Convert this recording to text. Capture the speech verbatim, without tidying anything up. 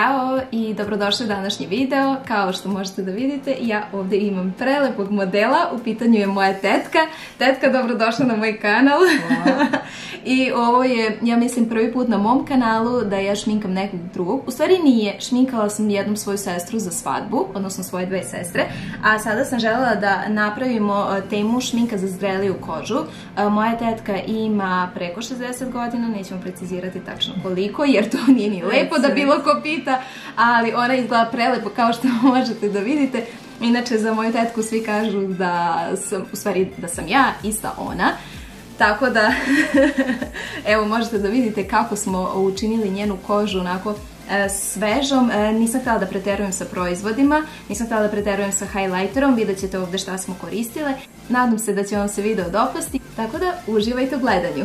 Ćao i dobrodošli u današnji video. Kao što možete da vidite, ja ovdje imam prelepog modela, u pitanju je moja tetka. Tetka, dobrodošla na moj kanal. Wow. I ovo je, ja mislim, prvi put na mom kanalu da ja šminkam nekog drugog. U stvari nije, šminkala sam jednom svoju sestru za svadbu, odnosno svoje dve sestre, a sada sam željela da napravimo temu šminka za zreliju kožu. Moja tetka ima preko šezdeset godina, nećemo precizirati tačno koliko, jer to nije ni lepo da bilo ko pita, ali ona izgleda prelepo kao što možete da vidite. Inače, za moju tetku svi kažu da sam, u stvari da sam ja ista ona. Tako da, evo, možete da vidite kako smo učinili njenu kožu onako svežom. Nisam htjela da preterujem sa proizvodima, nisam htjela da preterujem sa highlighterom, vidjet ćete ovdje šta smo koristile. Nadam se da će vam se video dopasti, tako da uživajte u gledanju.